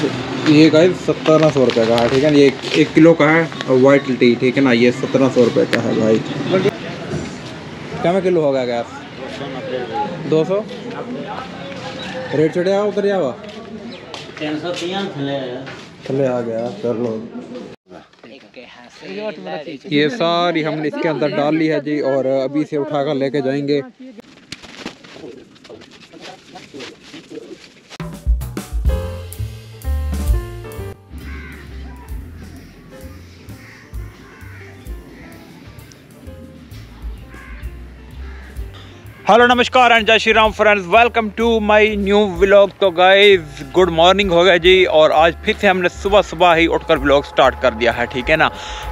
ये गाइस 1700 रुपये का है, ठीक है ना। ये 1 किलो का है और वाइट टी, ठीक है ना, ये 1700 रुपये का है भाई। क्या में किलो होगा गैस 200 रेट चढ़े आओ उधर जावा 300 आ गया। कर लो ये सारी हमने इसके अंदर डाल ली है जी और अभी से उठाकर लेके जाएंगे। हेलो नमस्कार एंड जय Shri Ram friends, welcome to my new vlog. तो गाइस गुड मॉर्निंग हो गया जी और आज फिर से हमने सुबह सुबह ही उठकर व्लॉग स्टार्ट कर दिया है, ठीक है ना।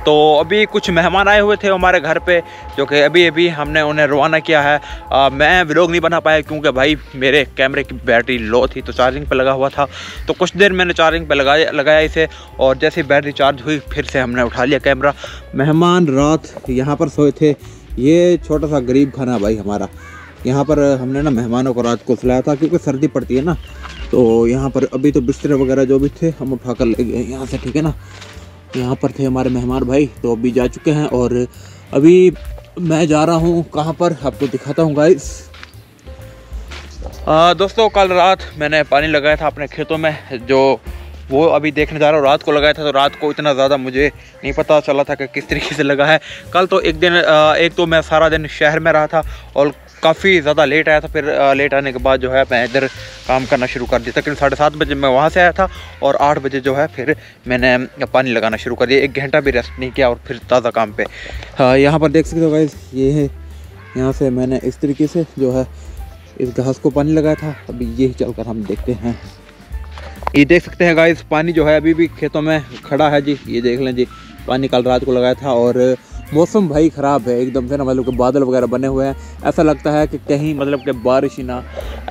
तो अभी कुछ मेहमान आए हुए थे हमारे घर पे जो कि अभी अभी हमने उन्हें रवाना किया है। मैं व्लॉग नहीं बना पाया क्योंकि भाई मेरे कैमरे की बैटरी लो थी, तो चार्जिंग पर लगा हुआ था। तो कुछ देर मैंने चार्जिंग पर लगाया इसे और जैसे बैटरी चार्ज हुई फिर से हमने उठा लिया कैमरा। मेहमान रात यहाँ पर सोए थे, ये छोटा सा गरीब खाना भाई हमारा। यहाँ पर हमने ना मेहमानों को रात को सुलाया था क्योंकि सर्दी पड़ती है ना, तो यहाँ पर अभी तो बिस्तर वगैरह जो भी थे हम उठा कर ले गए यहाँ से, ठीक है ना। यहाँ पर थे हमारे मेहमान भाई, तो अभी जा चुके हैं और अभी मैं जा रहा हूँ कहाँ पर आपको दिखाता हूँ गाइस। दोस्तों कल रात मैंने पानी लगाया था अपने खेतों में, जो वो अभी देखने जा रहा हूँ। रात को लगाया था तो रात को इतना ज़्यादा मुझे नहीं पता चला था कि किस तरीके से लगा है। कल तो एक तो मैं सारा दिन शहर में रहा था और काफ़ी ज़्यादा लेट आया था, फिर लेट आने के बाद जो है मैं इधर काम करना शुरू कर दिया। तकरीबन 7:30 बजे मैं वहाँ से आया था और 8 बजे जो है फिर मैंने पानी लगाना शुरू कर दिया। 1 घंटा भी रेस्ट नहीं किया और फिर ताज़ा काम पे। यहाँ पर देख सकते हो गाइस, ये है, यहाँ से मैंने इस तरीके से जो है इस घास को पानी लगाया था। अभी यही चलकर हम देखते हैं। ये देख सकते हैं गाइस, पानी जो है अभी भी खेतों में खड़ा है जी, ये देख लें जी। पानी कल रात को लगाया था और मौसम भाई ख़राब है एकदम से ना, मतलब कि बादल वगैरह बने हुए हैं। ऐसा लगता है कि कहीं मतलब कि बारिश ही ना,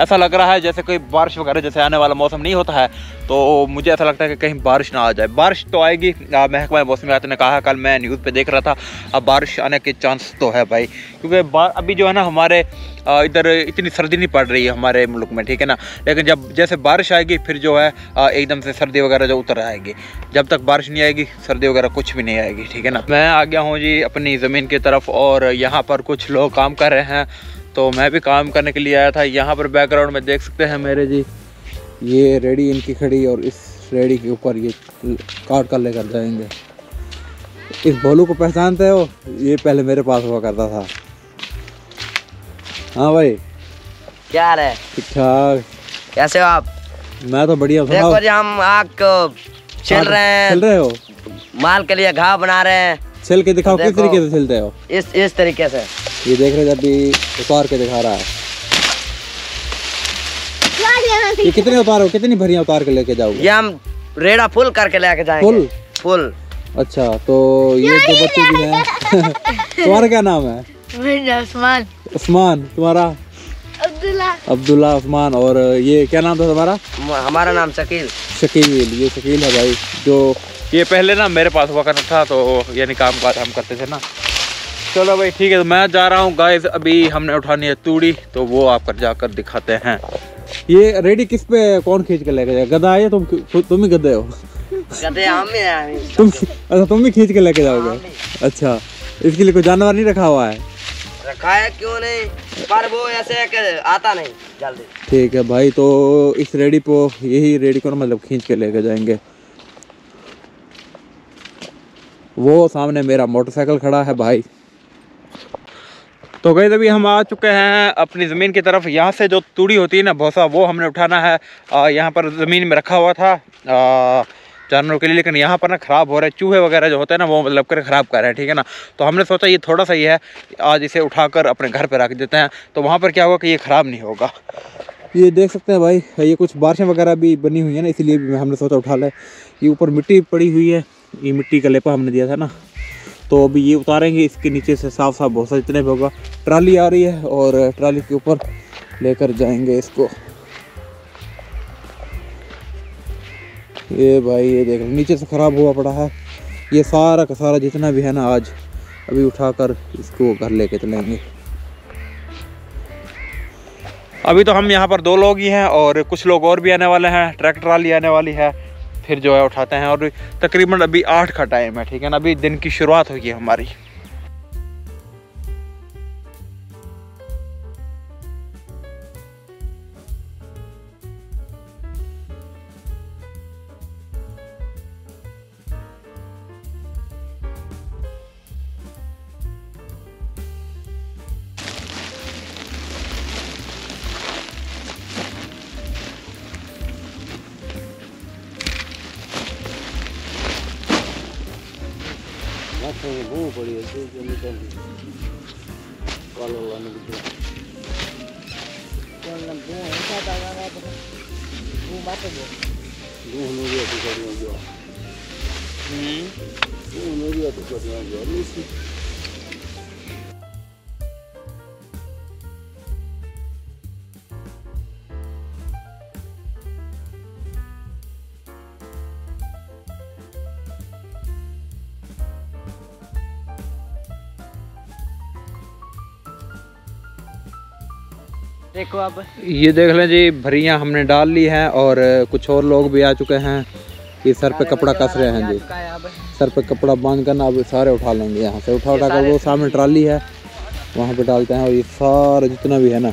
ऐसा लग रहा है जैसे कोई बारिश वगैरह जैसे आने वाला मौसम नहीं होता है। तो मुझे ऐसा लगता है कि कहीं बारिश ना आ जाए। बारिश तो आएगी, महकमा मौसमियात ने कहा, कल मैं न्यूज़ पे देख रहा था। अब बारिश आने के चांस तो है भाई क्योंकि अभी जो है ना हमारे इधर इतनी सर्दी नहीं पड़ रही है हमारे मुल्क में, ठीक है ना। लेकिन जब जैसे बारिश आएगी फिर जो है एकदम से सर्दी वगैरह जो उतर आएगी। जब तक बारिश नहीं आएगी सर्दी वगैरह कुछ भी नहीं आएगी, ठीक है ना। मैं आ गया हूँ जी अपनी ज़मीन की तरफ और यहाँ पर कुछ लोग काम कर रहे हैं, तो मैं भी काम करने के लिए आया था। यहाँ पर बैकग्राउंड में देख सकते हैं मेरे जी, ये रेडी इनकी खड़ी और इस रेडी के ऊपर ये काट कर लेकर जाएंगे। इस भोलू को पहचानते हो, ये पहले मेरे पास हुआ करता था। हाँ भाई क्या है, ठीक ठाक, कैसे हो आप? मैं तो बढ़िया। देखो जी हम आग छिल रहे हैं। छिल रहे हो? माल के लिए घाव बना रहे हैं। छिल के दिखाओ किस तरीके से छिलते हो। इस तरीके से, ये देख रहे, जब भी उतार के दिखा रहा है। ये कितने उतारो, कितनी भरियां उतार के लेके जाओगे? ये हम रेड़ा फुल करके लेके जाएंगे। फुल फुल, अच्छा। तो ये दो बच्चे भी हैं। तुम्हारा क्या नाम है? उस्मान। उस्मान, तुम्हारा? अब्दुल्ला। अब्दुल्ला, उस्मान। और ये क्या नाम था तुम्हारा? हमारा नाम शकील। शकील, ये शकील है भाई, जो ये पहले ना मेरे पास हुआ करता था, तो यानी काम काज हम करते थे ना। चलो भाई ठीक है, तो मैं जा रहा हूँ गाइस, अभी हमने उठानी है तूड़ी, तो वो आप कर जाकर दिखाते हैं। ये रेडी किस पे, कौन खींच के लेके जाए? गधा है? तुम ही गधे हो? गधे हम ही। तुम भी खींच के लेके जाओगे? अच्छा, इसके लिए कोई जानवर नहीं रखा हुआ है? रखा है, क्यों नहीं, पर वो ऐसे कि आता नहीं जल्दी। ठीक है भाई, तो इस रेडी को, यही रेडी को मतलब खींच के लेके जाएंगे। वो सामने मेरा मोटरसाइकिल खड़ा है भाई। तो गई अभी हम आ चुके हैं अपनी ज़मीन की तरफ। यहाँ से जो तूड़ी होती है ना, भौसा, वो हमने उठाना है। यहाँ पर ज़मीन में रखा हुआ था जानवरों के लिए, लेकिन यहाँ पर ना ख़राब हो रहा है, चूहे वगैरह जो होते हैं ना वो मतलब कर ख़राब कर रहे हैं, ठीक है ना। तो हमने सोचा ये थोड़ा सा ही है, आज इसे उठाकर अपने घर पर रख देते हैं, तो वहाँ पर क्या होगा कि ये ख़राब नहीं होगा। ये देख सकते हैं भाई, ये कुछ बारिशें वगैरह भी बनी हुई है ना, इसीलिए भी हमने सोचा उठा लें। ये ऊपर मिट्टी पड़ी हुई है, ये मिट्टी का लेपा हमने दिया था ना, तो अभी ये उतारेंगे। इसके नीचे से साफ साफ भूसा जितने भी होगा। ट्राली आ रही है और ट्राली के ऊपर लेकर जाएंगे इसको। ये भाई ये देख, नीचे से ख़राब हुआ पड़ा है, ये सारा का सारा जितना भी है ना, आज अभी उठाकर इसको घर लेके चलेंगे। अभी तो हम यहाँ पर 2 लोग ही हैं और कुछ लोग और भी आने वाले हैं। ट्रैक्टर ट्राली आने वाली है फिर जो है उठाते हैं। और तकरीबन अभी 8 का टाइम है, ठीक है ना, अभी दिन की शुरुआत होगी हमारी। देखो आप ये देख लें जी, भरियाँ हमने डाल ली हैं और कुछ और लोग भी आ चुके हैं। ये सर पे कपड़ा कस रहे हैं जी, सर पे कपड़ा बांध कर ना अब सारे उठा लेंगे यहाँ से। उठा कर वो सामने ट्राली है वहाँ पे डालते हैं और ये सारा जितना भी है ना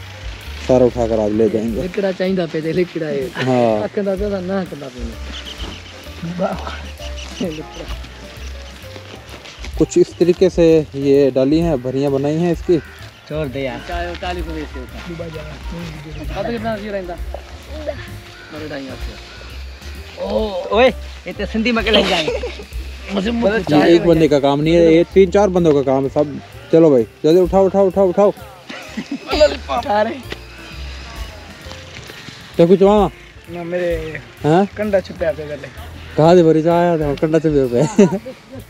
सारा उठा कर आप ले जाएंगे। हाँ, कुछ इस तरीके से ये डाली हैं, भरियाँ बनाई हैं इसकी। छोड़ दे यार, ओए इतने सिंधी में लग जाएंगे। एक बंदे का काम नहीं है, ये 3-4 बंदों का काम है सब। चलो भाई जल्दी उठाओ उठाओ उठाओ उठाओ। तो कुछ वहाँ ना मेरे कंडा छुपे पे कहा दे भरी आया था, कंडा छुपे पे।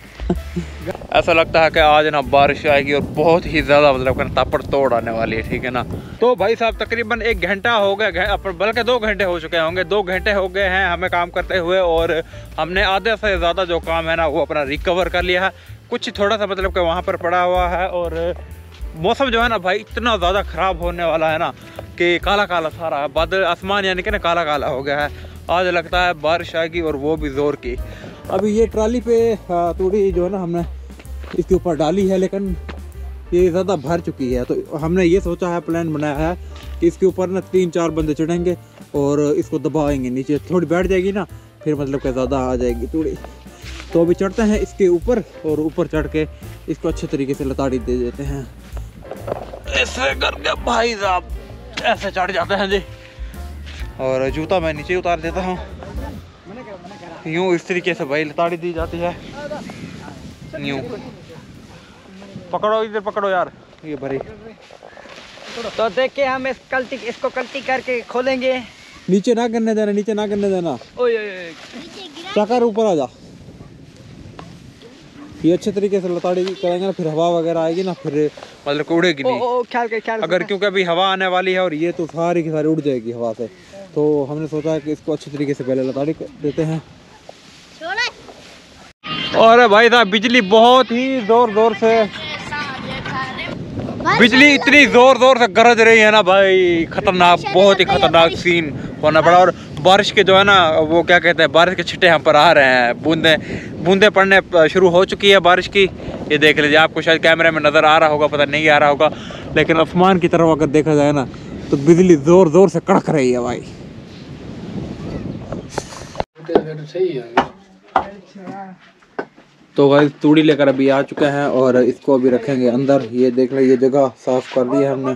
ऐसा लगता है कि आज ना बारिश आएगी और बहुत ही ज़्यादा मतलब ताबड़तोड़ आने वाली है, ठीक है ना। तो भाई साहब तकरीबन 1 घंटा हो गया, बल्कि 2 घंटे हो चुके होंगे। 2 घंटे हो गए हैं हमें काम करते हुए और हमने आधे से ज़्यादा जो काम है ना वो अपना रिकवर कर लिया है। कुछ थोड़ा सा मतलब कि वहाँ पर पड़ा हुआ है और मौसम जो है ना भाई इतना ज़्यादा ख़राब होने वाला है ना कि काला काला सारा है बादल, आसमान यानी कि ना काला काला हो गया है। आज लगता है बारिश आएगी और वो भी ज़ोर की। अभी ये ट्राली पे थोड़ी जो है ना हमने इसके ऊपर डाली है लेकिन ये ज़्यादा भर चुकी है। तो हमने ये सोचा है, प्लान बनाया है कि इसके ऊपर ना 3-4 बंदे चढ़ेंगे और इसको दबाएंगे नीचे। थोड़ी बैठ जाएगी ना फिर मतलब कि ज़्यादा आ जाएगी थोड़ी। तो अभी चढ़ते हैं इसके ऊपर और ऊपर चढ़ के इसको अच्छे तरीके से लताड़ी दे देते हैं। ऐसे करके भाई साहब ऐसे चढ़ जाते हैं जी और जूता मैं नीचे उतार देता हूँ। यूँ इस तरीके से भाई लताड़ी दी जाती है, यूँ। पकड़ो इधर पकड़ो यार, ये भरी। तो देखिए हम इसको कल्टी करके खोलेंगे। नीचे ना करने देना, नीचे ना करने देना। ओए चक्कर ऊपर आ जा। ये अच्छे तरीके से लताड़ी करेंगे ना, फिर हवा वगैरह आएगी ना फिर मतलब उड़ेगी नहीं। ख्याल अगर क्योंकि अभी हवा आने वाली है और ये तो सारी की सारी उड़ जाएगी हवा से। तो हमने सोचा कि इसको अच्छे तरीके से पहले लताड़ी देते हैं। और भाई साहब बिजली बहुत ही जोर से, बिजली इतनी जोर से गरज रही है ना भाई, खतरनाक, बहुत ही खतरनाक सीन होना पड़ा। और बारिश के जो है ना वो क्या कहते हैं, बारिश के छिट्टे हम पर आ रहे हैं, बूंदे पड़ने शुरू हो चुकी है बारिश की। ये देख लीजिए, आपको शायद कैमरे में नज़र आ रहा होगा, पता नहीं आ रहा होगा, लेकिन आसमान की तरफ अगर देखा जाए ना तो बिजली जोर से कड़क रही है भाई। तो भाई तूड़ी लेकर अभी आ चुके हैं और इसको अभी रखेंगे अंदर। ये देख ले, ये जगह साफ कर दी है हमने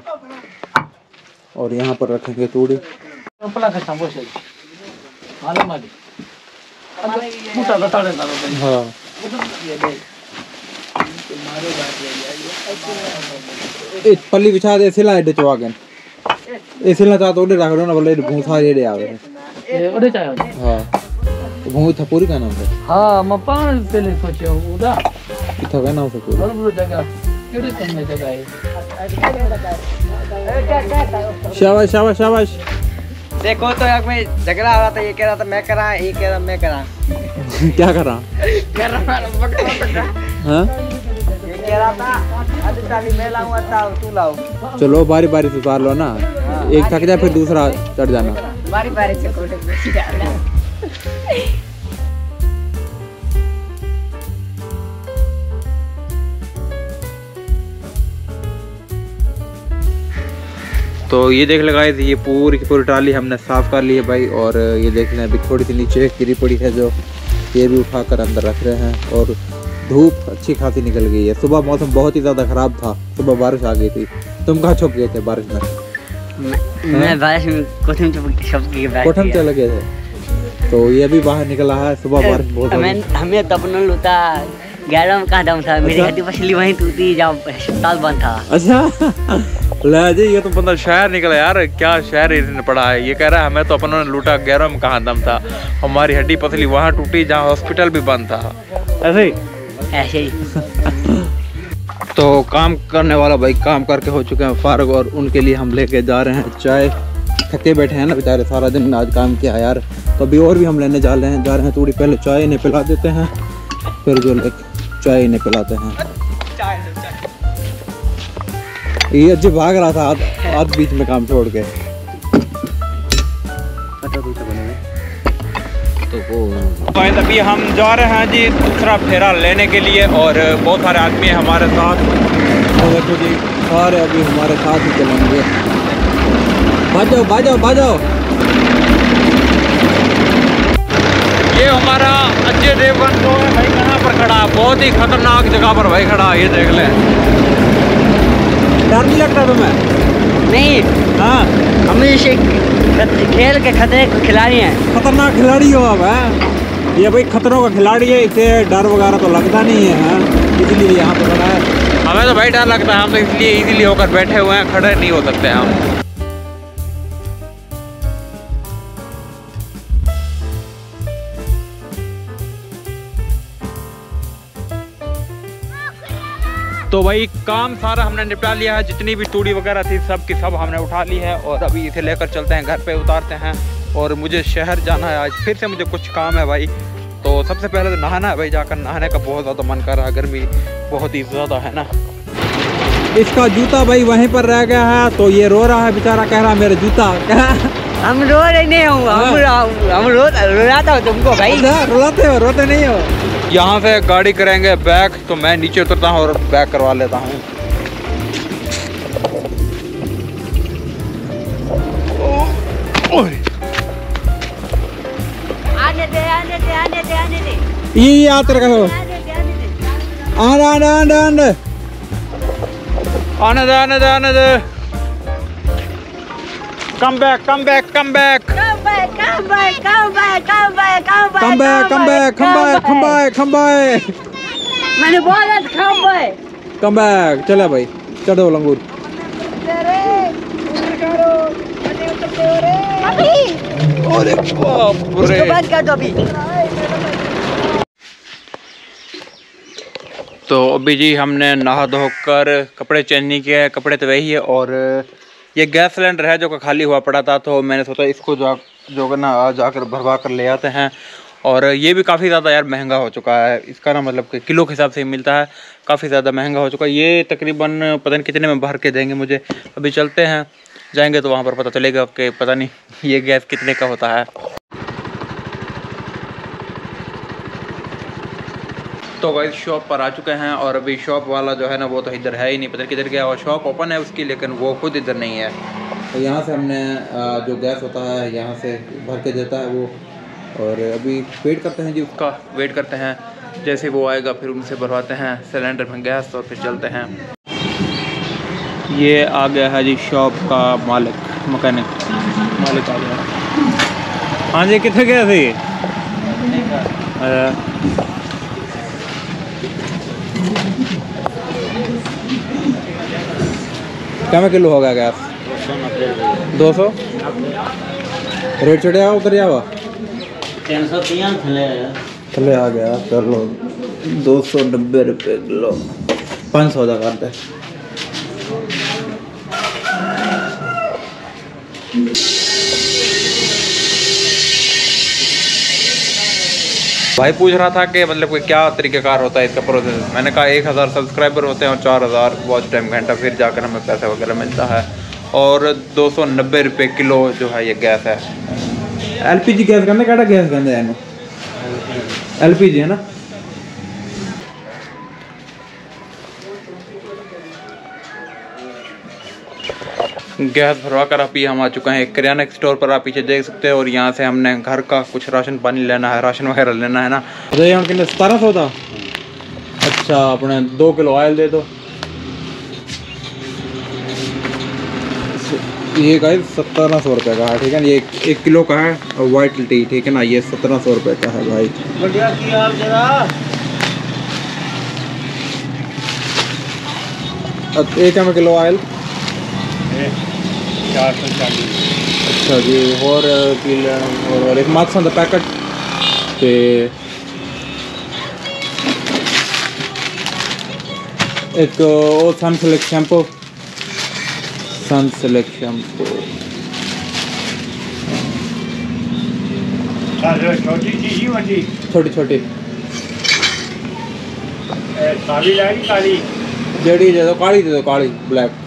और यहाँ पर रखेंगे तूड़ी। हाँ पल्ली बिछा दे, सिला एडे चुवागन सिला ता तोड़े रख दो ना, बोले भूसा एडे आवे। हाँ भूत पूरी का नाम है। हां मैं पान पहले सोचा उदा इतना का नाम से कोई बड़ो जगह केड़े कम जगह है। ए क्या शाबाश शाबाश शाबाश। देखो तो यार मैं झगड़ा हो रहा था, ये कह रहा था मैं करा, ये कह रहा मैं करा। क्या करा कर रहा बकरा बकरा। हां ये कह रहा था आज ताली मैं लाऊं आता तू लाओ। चलो बारी-बारी से उतार लो ना, एक थक जाए फिर दूसरा चढ़ जाना। बारी-बारी से कोटे में जा रहा। तो ये देख लगाए थे, ये पूरी की पूरी ट्राली हमने साफ़ कर ली है भाई। और ये देख लें अभी थोड़ी सी नीचे गिरी पड़ी है जो ये भी उठा कर अंदर रख रहे हैं। और धूप अच्छी खासी निकल गई है। सुबह मौसम बहुत ही ज़्यादा ख़राब था, सुबह बारिश आ गई थी। तुम कहाँ छुप गए थे बारिश में? मैं बारिश में कोठम चले गए थे। तो ये भी बाहर निकला है, सुबह बारिश बहुत हमें तब न लूता गैरम का दम था। मेरी हड्डी पसली वहीं टूटी जब अस्पताल बंद था। अच्छा लाजी, ये तो बंदा शायर निकला यार, क्या शायर इसने पढ़ा है। ये कह रहा है हमें तो अपनों ने लूटा, गैरों में कहाँ दम था। हमारी हड्डी पतली वहाँ टूटी जहाँ हॉस्पिटल भी बंद था। ऐसे ही तो काम करने वाला भाई काम करके हो चुके हैं फारग, और उनके लिए हम लेके जा रहे हैं चाय। थके बैठे हैं ना बेचारे, सारा दिन आज काम किया यार। तो अभी और भी हम लेने जा रहे हैं थोड़ी। पहले चाय इन्हें पिला देते हैं, फिर जो चाय इन्हें पिलाते हैं। ये अजय भाग रहा था आज बीच में काम छोड़ के। तो अभी हम जा रहे हैं जी दूसरा फेरा लेने के लिए, और बहुत सारे आदमी हमारे साथ। तो बच्चों जी सारे अभी हमारे साथ ही चलेंगे। बाजो बाजो बाजो। ये हमारा अजय देवगन जो है भाई कहाँ पर खड़ा, बहुत ही खतरनाक जगह पर भाई खड़ा। ये देख लें, डर नहीं लगता तुम्हें? नहीं। हाँ हमेशा खेल के खतरे के खिलाड़ी हैं। खतरनाक खिलाड़ी हो आप हैं। ये भाई खतरों का खिलाड़ी है, इसे डर वगैरह तो लगता नहीं है, इसलिए यहाँ पे खड़ा है। हमें तो भाई डर लगता है, हम तो इसलिए इजीली होकर बैठे हुए हैं, खड़े नहीं हो सकते हम। तो भाई काम सारा हमने निपटा लिया है, जितनी भी टूड़ी वगैरह थी सब की सब हमने उठा ली है। और अभी इसे लेकर चलते हैं घर पे, उतारते हैं। और मुझे शहर जाना है आज, फिर से मुझे कुछ काम है भाई। तो सबसे पहले तो नहाना है भाई, जाकर नहाने का बहुत ज़्यादा मन कर रहा है, गर्मी बहुत ही ज़्यादा है ना। इसका जूता भाई वहीं पर रह गया है, तो ये रो रहा है बेचारा, कह रहा है मेरा जूता। हम रो रहे नहीं हो, हम रोता हो तुमको भाई, रोते हो, रोते नहीं हो। यहाँ से गाड़ी करेंगे बैक, तो मैं नीचे उतरता हूँ और बैक करवा लेता हूँ। ये आते रहो, आने दे। Come back. मैंने बोला कम बैक। चला भाई, चढ़ो लंगूर। अरे बाप रे, बंद कर दो अभी। तो अभी जी हमने नहा धोकर कपड़े चेंज नहीं किए, कपड़े तो वही है। और ये गैस सिलेंडर है जो कि खाली हुआ पड़ा था, तो मैंने सोचा इसको जाकर भरवा कर ले आते हैं। और ये भी काफ़ी ज़्यादा यार महंगा हो चुका है इसका ना, मतलब कि किलो के हिसाब से मिलता है, काफ़ी ज़्यादा महंगा हो चुका है। ये तकरीबन पता नहीं कितने में भर के देंगे मुझे। अभी चलते हैं, जाएंगे तो वहाँ पर पता चलेगा कि पता नहीं ये गैस कितने का होता है। तो भाई शॉप पर आ चुके हैं, और अभी शॉप वाला जो है ना वो तो इधर है ही नहीं, पता नहीं किधर गया। और शॉप ओपन है उसकी, लेकिन वो खुद इधर नहीं है। तो यहाँ से हमने जो गैस होता है यहाँ से भर के देता है वो, और अभी वेट करते हैं जी उसका, वेट करते हैं। जैसे वो आएगा फिर उनसे भरवाते हैं सिलेंडर में गैस, और फिर चलते हैं। ये आ गया है जी शॉप का मैकेनिक आ गया। हाँ जी, कितने गया थे? क्या किलो होगा गैस? 200। रेट चढ़े आओ, उतर जाओ। 330 थले आ गया, कर लो 290 रुपये किलो, 500 का करते। भाई पूछ रहा था कि मतलब कि क्या तरीक़ेकार होता है इसका प्रोसेस। मैंने कहा 1000 सब्सक्राइबर होते हैं और 4000 वॉच टाइम घंटा, फिर जाकर हमें पैसा वगैरह मिलता है। और 290 रुपये किलो जो है ये गैस है। LPG गैस कहते हैं, क्या गैस कहते हैं? LPG है ना। गैस भरवा कर आप यहाँ आ चुका है किराना स्टोर पर, आप पीछे देख सकते हैं। और यहाँ से हमने घर का कुछ राशन पानी लेना है, राशन वगैरह लेना है ना। यहाँ कितने 1700 था। अच्छा अपने 2 किलो ऑयल दे दो। ये गाइस 1700 रुपये का है, ठीक है ना। ये 1 किलो का है और वाइट टी, ठीक है ना। ये 1700 रुपये का है भाई। अब 1 किलो ऑयल 440। अच्छा जी। और एक मास्क का पैकेट ते एक और सनसिल्क शैम्पू। छोटी जड़ी दे दो, काली दे दो, काली ब्लैक।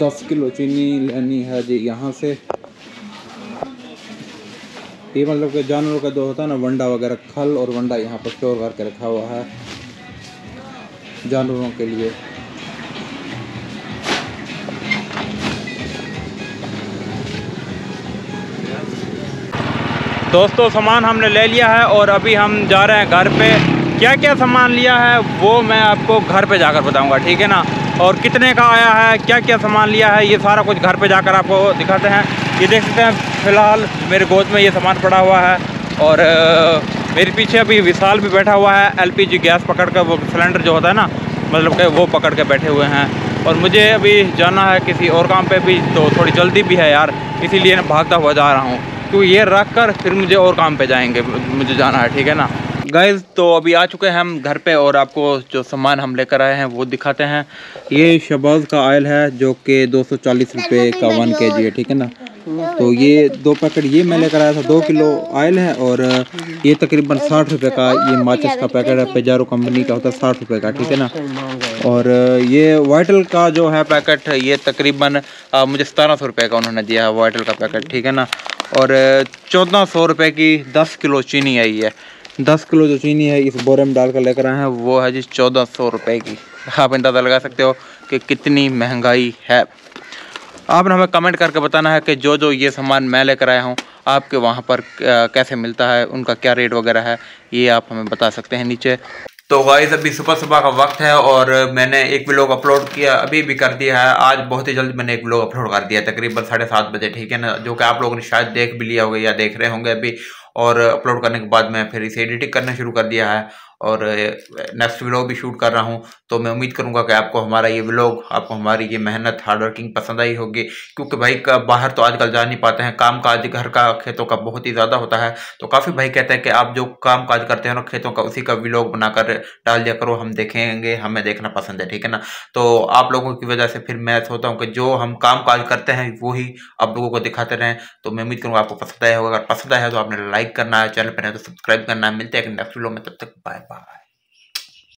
दस किलो चीनी लेनी है जी यहाँ से। ये मतलब कि जानवरों का जो होता है ना वंडा वगैरह, खल और वंडा यहाँ पर स्टोर करके रखा हुआ है जानवरों के लिए। दोस्तों सामान हमने ले लिया है और अभी हम जा रहे हैं घर पे। क्या क्या सामान लिया है वो मैं आपको घर पे जाकर बताऊंगा, ठीक है ना। और कितने का आया है, क्या क्या सामान लिया है, ये सारा कुछ घर पे जाकर आपको दिखाते हैं। ये देख सकते हैं फ़िलहाल मेरे गोद में ये सामान पड़ा हुआ है। और मेरे पीछे अभी विशाल भी बैठा हुआ है, एलपीजी गैस पकड़ कर, वो सिलेंडर जो होता है ना, मतलब कि वो पकड़ के बैठे हुए हैं। और मुझे अभी जाना है किसी और काम पे भी, तो थोड़ी जल्दी भी है यार, इसीलिए मैं भागता हुआ जा रहा हूँ। क्योंकि ये रख कर फिर मुझे और काम पर जाएँगे, मुझे जाना है, ठीक है ना गाइज़। तो अभी आ चुके हैं हम घर पे और आपको जो सामान हम लेकर आए हैं वो दिखाते हैं। ये शहबाज का ऑयल है जो कि 240 रुपये का 1 kg है, ठीक है ना। तो ये 2 पैकेट ये मैं लेकर आया था, 2 किलो ऑयल है। और ये तकरीबन 60 रुपये का ये माचिस का पैकेट है, पेजारो कंपनी का होता है, 60 रुपये का, ठीक है ना। और ये वाइटल का जो है पैकेट, ये तकरीबन मुझे 1700 रुपये का उन्होंने दिया है वाइटल का पैकेट, ठीक है ना। और 1400 रुपये की 10 किलो चीनी आई है। 10 किलो जो चीनी है इस बोरे में डाल कर लेकर आए हैं, वो है जी 1400 रुपये की। आप अंदाज़ा लगा सकते हो कि कितनी महंगाई है। आपने हमें कमेंट करके बताना है कि जो जो ये सामान मैं लेकर आया हूँ आपके वहाँ पर कैसे मिलता है, उनका क्या रेट वगैरह है, ये आप हमें बता सकते हैं नीचे। तो गाइस अभी सुबह सुबह का वक्त है और मैंने एक व्लॉग अपलोड किया, अभी भी कर दिया है। आज बहुत ही जल्द मैंने एक व्लॉग अपलोड कर दिया तकरीबन 7:30 बजे, ठीक है ना। जो कि आप लोगों ने शायद देख भी लिया होगा या देख रहे होंगे अभी। और अपलोड करने के बाद मैं फिर इसे एडिटिंग करना शुरू कर दिया है और नेक्स्ट व्लॉग भी शूट कर रहा हूं। तो मैं उम्मीद करूंगा कि आपको हमारा ये व्लॉग, आपको हमारी ये मेहनत, हार्ड वर्किंग पसंद आई होगी। क्योंकि भाई बाहर तो आजकल जा नहीं पाते हैं, काम काज घर का, खेतों का बहुत ही ज़्यादा होता है। तो काफ़ी भाई कहते हैं कि आप जो काम काज करते हैं ना खेतों का, उसी का व्लॉग बनाकर डाल दिया करो, हम देखेंगे, हमें देखना पसंद है, ठीक है ना। तो आप लोगों की वजह से फिर मैं सोचता हूँ कि जो हम काम काज करते हैं वो ही आप लोगों को दिखाते रहें। तो मैं उम्मीद करूँगा आपको पसंद आया होगा। अगर पसंद आया तो आपने लाइक करना है, चैनल पर नहीं तो सब्सक्राइब करना है। मिलते हैं नेक्स्ट व्लॉग में, तब तक बाय।